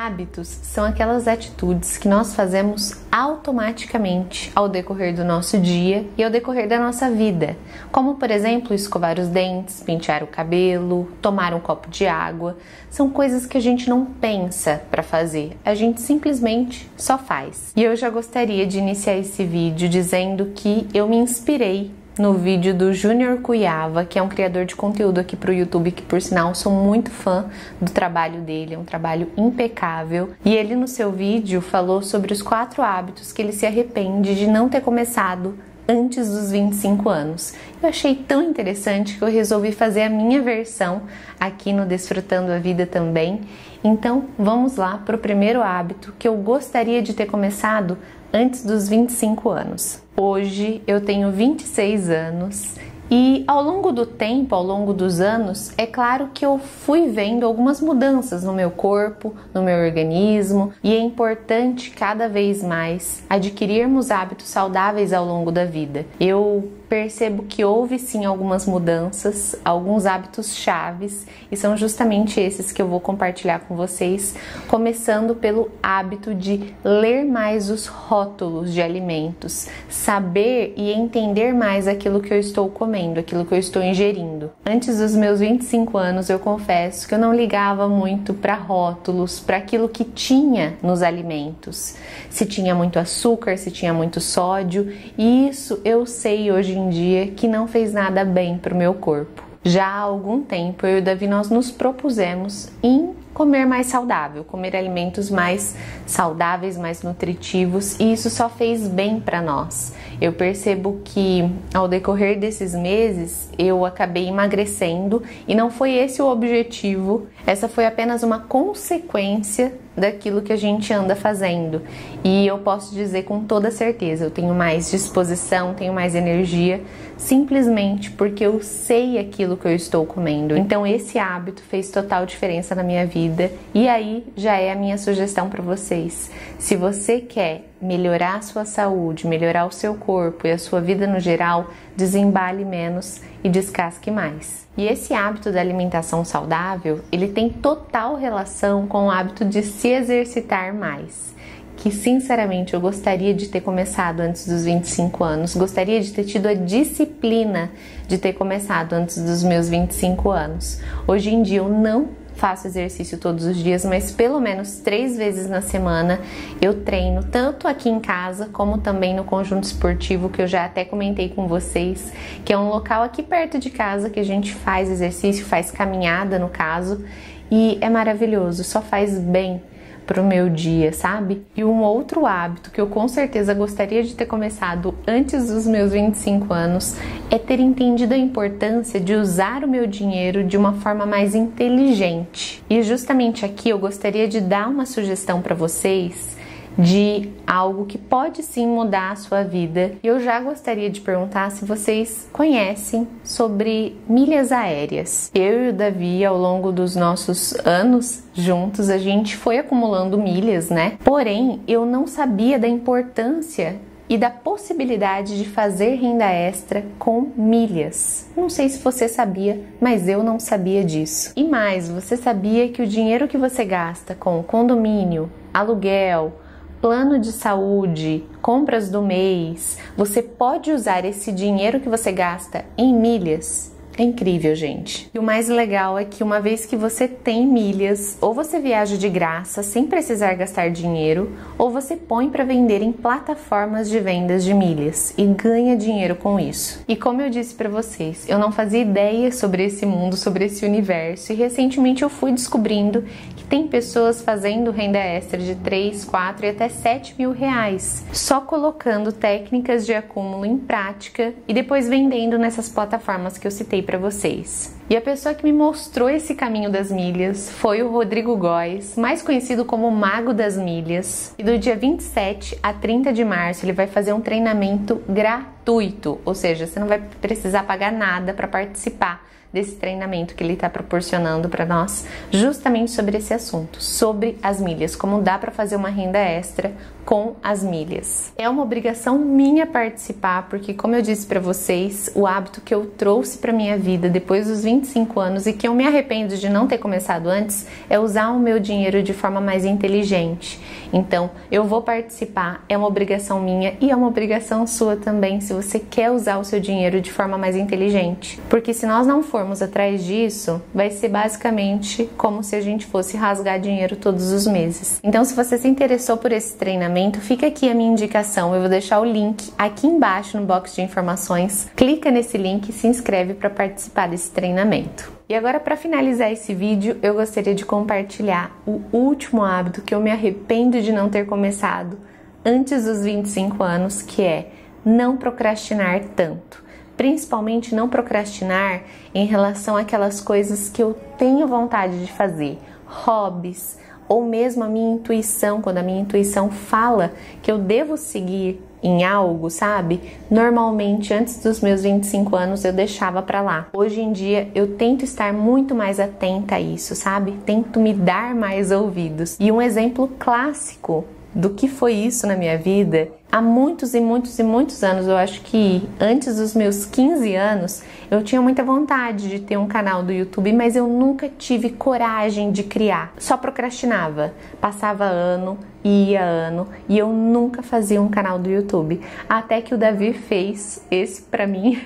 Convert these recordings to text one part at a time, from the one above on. Hábitos são aquelas atitudes que nós fazemos automaticamente ao decorrer do nosso dia e ao decorrer da nossa vida, como por exemplo escovar os dentes, pentear o cabelo, tomar um copo de água. São coisas que a gente não pensa para fazer, a gente simplesmente só faz. E eu já gostaria de iniciar esse vídeo dizendo que eu me inspirei no vídeo do Junior Kuyava, que é um criador de conteúdo aqui para o YouTube, que por sinal sou muito fã do trabalho dele, é um trabalho impecável. E ele no seu vídeo falou sobre os 4 hábitos que ele se arrepende de não ter começado antes dos 25 anos. Eu achei tão interessante que eu resolvi fazer a minha versão aqui no Desfrutando a Vida também. Então vamos lá para o primeiro hábito que eu gostaria de ter começado antes dos 25 anos. Hoje eu tenho 26 anos e ao longo do tempo, ao longo dos anos, é claro que eu fui vendo algumas mudanças no meu corpo, no meu organismo, e é importante cada vez mais adquirirmos hábitos saudáveis ao longo da vida. Eu percebo que houve sim algumas mudanças, alguns hábitos chaves, e são justamente esses que eu vou compartilhar com vocês, começando pelo hábito de ler mais os rótulos de alimentos, saber e entender mais aquilo que eu estou comendo, aquilo que eu estou ingerindo. Antes dos meus 25 anos, eu confesso que eu não ligava muito para rótulos, para aquilo que tinha nos alimentos, se tinha muito açúcar, se tinha muito sódio, e isso eu sei hoje em dia que não fez nada bem para o meu corpo. Já há algum tempo eu e o Davi nós nos propusemos em comer mais saudável, comer alimentos mais saudáveis, mais nutritivos, e isso só fez bem para nós. Eu percebo que ao decorrer desses meses eu acabei emagrecendo e não foi esse o objetivo, essa foi apenas uma consequência daquilo que a gente anda fazendo. E eu posso dizer com toda certeza, eu tenho mais disposição, tenho mais energia, simplesmente porque eu sei aquilo que eu estou comendo. Então esse hábito fez total diferença na minha vida, e aí já é a minha sugestão para vocês. Se você quer melhorar a sua saúde, melhorar o seu corpo e a sua vida no geral, desembale menos e descasque mais. E esse hábito da alimentação saudável, ele tem total relação com o hábito de se exercitar mais, que sinceramente eu gostaria de ter começado antes dos 25 anos, gostaria de ter tido a disciplina de ter começado antes dos meus 25 anos. Hoje em dia eu não faço exercício todos os dias, mas pelo menos 3 vezes na semana eu treino, tanto aqui em casa como também no conjunto esportivo, que eu já até comentei com vocês, que é um local aqui perto de casa que a gente faz exercício, faz caminhada no caso, e é maravilhoso, só faz bem pro meu dia, sabe? E um outro hábito que eu com certeza gostaria de ter começado antes dos meus 25 anos é ter entendido a importância de usar o meu dinheiro de uma forma mais inteligente. E justamente aqui eu gostaria de dar uma sugestão para vocês de algo que pode sim mudar a sua vida. E eu já gostaria de perguntar se vocês conhecem sobre milhas aéreas. Eu e o Davi, ao longo dos nossos anos juntos, a gente foi acumulando milhas, né? Porém, eu não sabia da importância e da possibilidade de fazer renda extra com milhas. Não sei se você sabia, mas eu não sabia disso. E mais, você sabia que o dinheiro que você gasta com condomínio, aluguel, plano de saúde, compras do mês, você pode usar esse dinheiro que você gasta em milhas? É incrível, gente. E o mais legal é que uma vez que você tem milhas, ou você viaja de graça sem precisar gastar dinheiro, ou você põe para vender em plataformas de vendas de milhas e ganha dinheiro com isso. E como eu disse para vocês, eu não fazia ideia sobre esse mundo, sobre esse universo, e recentemente eu fui descobrindo que tem pessoas fazendo renda extra de 3, 4 e até 7 mil reais, só colocando técnicas de acúmulo em prática e depois vendendo nessas plataformas que eu citei para vocês. E a pessoa que me mostrou esse caminho das milhas foi o Rodrigo Góes, mais conhecido como Mago das Milhas, e do dia 27 a 30 de março ele vai fazer um treinamento gratuito, ou seja, você não vai precisar pagar nada para participar desse treinamento que ele está proporcionando para nós, justamente sobre esse assunto, sobre as milhas, como dá para fazer uma renda extra com as milhas. É uma obrigação minha participar, porque como eu disse para vocês, o hábito que eu trouxe para minha vida depois dos 25 anos e que eu me arrependo de não ter começado antes, é usar o meu dinheiro de forma mais inteligente. Então, eu vou participar, é uma obrigação minha e é uma obrigação sua também, se você quer usar o seu dinheiro de forma mais inteligente. Porque se nós não formos atrás disso, vai ser basicamente como se a gente fosse rasgar dinheiro todos os meses. Então, se você se interessou por esse treinamento, fica aqui a minha indicação, eu vou deixar o link aqui embaixo no box de informações. Clica nesse link e se inscreve para participar desse treinamento. E agora, para finalizar esse vídeo, eu gostaria de compartilhar o último hábito que eu me arrependo de não ter começado antes dos 25 anos, que é não procrastinar tanto. Principalmente não procrastinar em relação àquelas coisas que eu tenho vontade de fazer, hobbies, ou mesmo a minha intuição, quando a minha intuição fala que eu devo seguir em algo, sabe? Normalmente, antes dos meus 25 anos, eu deixava pra lá. Hoje em dia, eu tento estar muito mais atenta a isso, sabe? Tento me dar mais ouvidos. E um exemplo clássico do que foi isso na minha vida, há muitos e muitos e muitos anos, eu acho que antes dos meus 15 anos, eu tinha muita vontade de ter um canal do YouTube, mas eu nunca tive coragem de criar. Só procrastinava. Passava ano, ia ano, e eu nunca fazia um canal do YouTube. Até que o Davi fez esse pra mim.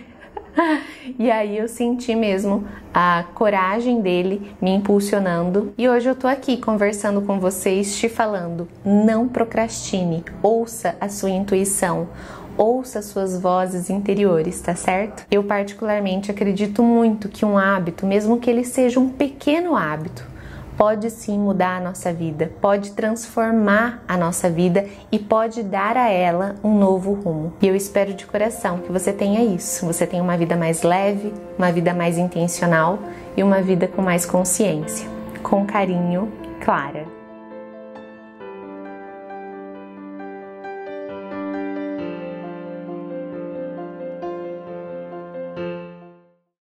E aí eu senti mesmo a coragem dele me impulsionando. E hoje eu tô aqui conversando com vocês, te falando, não procrastine, ouça a sua intuição, ouça as suas vozes interiores, tá certo? Eu particularmente acredito muito que um hábito, mesmo que ele seja um pequeno hábito, pode sim mudar a nossa vida, pode transformar a nossa vida e pode dar a ela um novo rumo. E eu espero de coração que você tenha isso, você tenha uma vida mais leve, uma vida mais intencional e uma vida com mais consciência. Com carinho, Clara.